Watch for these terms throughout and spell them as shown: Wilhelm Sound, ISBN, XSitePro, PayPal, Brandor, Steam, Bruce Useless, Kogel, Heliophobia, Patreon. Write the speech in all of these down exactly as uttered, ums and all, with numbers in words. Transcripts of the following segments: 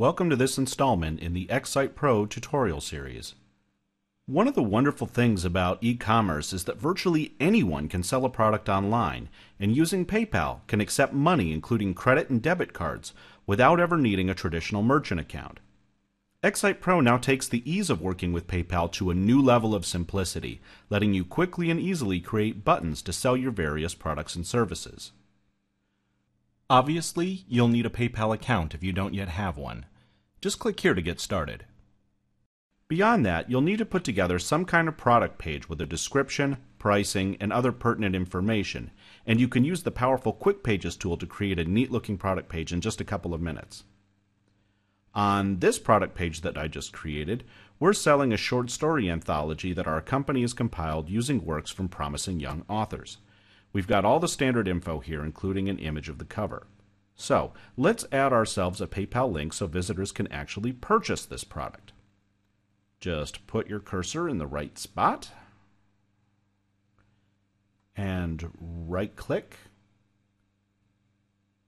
Welcome to this installment in the X Site Pro tutorial series. One of the wonderful things about e-commerce is that virtually anyone can sell a product online, and using PayPal can accept money, including credit and debit cards, without ever needing a traditional merchant account. X Site Pro now takes the ease of working with PayPal to a new level of simplicity, letting you quickly and easily create buttons to sell your various products and services. Obviously, you'll need a PayPal account if you don't yet have one. Just click here to get started. Beyond that, you'll need to put together some kind of product page with a description, pricing, and other pertinent information, and you can use the powerful Quick Pages tool to create a neat-looking product page in just a couple of minutes. On this product page that I just created, we're selling a short story anthology that our company has compiled using works from promising young authors. We've got all the standard info here, including an image of the cover. So let's add ourselves a PayPal link so visitors can actually purchase this product. Just put your cursor in the right spot and right-click,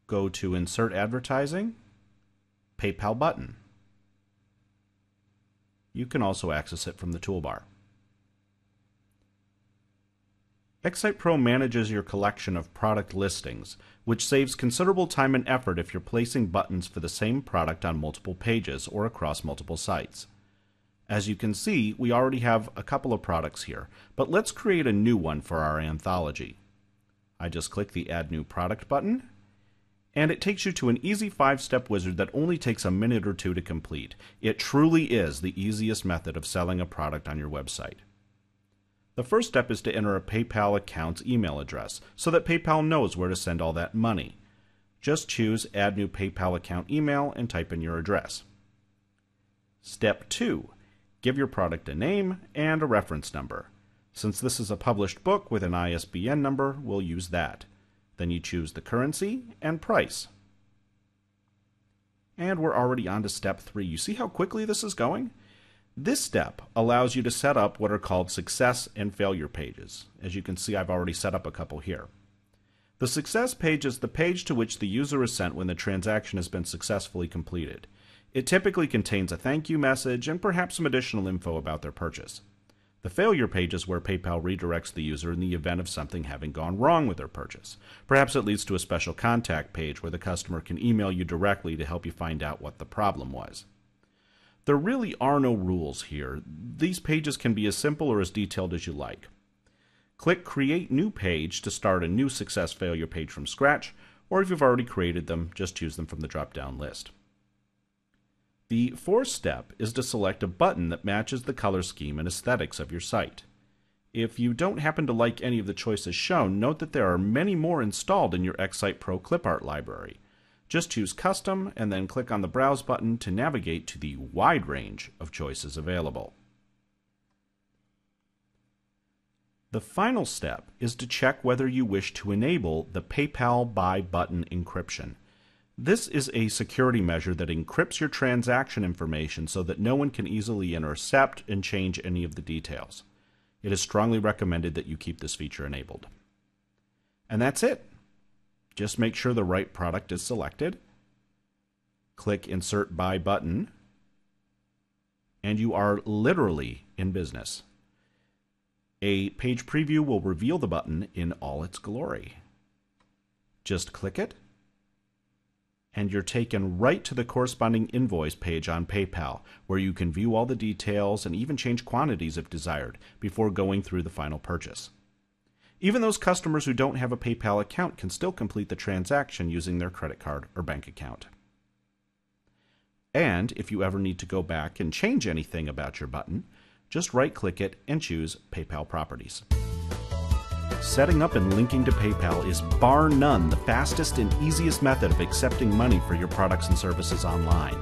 go to Insert Advertising, PayPal button. You can also access it from the toolbar. X Site Pro manages your collection of product listings, which saves considerable time and effort if you're placing buttons for the same product on multiple pages or across multiple sites. As you can see, we already have a couple of products here, but let's create a new one for our anthology. I just click the Add New Product button, and it takes you to an easy five-step wizard that only takes a minute or two to complete. It truly is the easiest method of selling a product on your website. The first step is to enter a PayPal account's email address so that PayPal knows where to send all that money. Just choose Add New PayPal Account Email and type in your address. Step two, give your product a name and a reference number. Since this is a published book with an I S B N number, we'll use that. Then you choose the currency and price. And we're already on to step three. You see how quickly this is going? This step allows you to set up what are called success and failure pages. As you can see, I've already set up a couple here. The success page is the page to which the user is sent when the transaction has been successfully completed. It typically contains a thank you message and perhaps some additional info about their purchase. The failure page is where PayPal redirects the user in the event of something having gone wrong with their purchase. Perhaps it leads to a special contact page where the customer can email you directly to help you find out what the problem was. There really are no rules here. These pages can be as simple or as detailed as you like. Click Create New Page to start a new success failure page from scratch, or if you've already created them, just choose them from the drop-down list. The fourth step is to select a button that matches the color scheme and aesthetics of your site. If you don't happen to like any of the choices shown, note that there are many more installed in your X Site Pro clip art library. Just choose Custom and then click on the Browse button to navigate to the wide range of choices available. The final step is to check whether you wish to enable the PayPal Buy button encryption. This is a security measure that encrypts your transaction information so that no one can easily intercept and change any of the details. It is strongly recommended that you keep this feature enabled. And that's it. Just make sure the right product is selected. Click Insert Buy button, and you are literally in business. A page preview will reveal the button in all its glory. Just click it, and you're taken right to the corresponding invoice page on PayPal, where you can view all the details and even change quantities if desired before going through the final purchase. Even those customers who don't have a PayPal account can still complete the transaction using their credit card or bank account. And if you ever need to go back and change anything about your button, just right-click it and choose PayPal Properties. Setting up and linking to PayPal is bar none the fastest and easiest method of accepting money for your products and services online.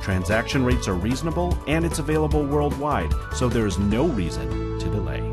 Transaction rates are reasonable and it's available worldwide, so there's no reason to delay.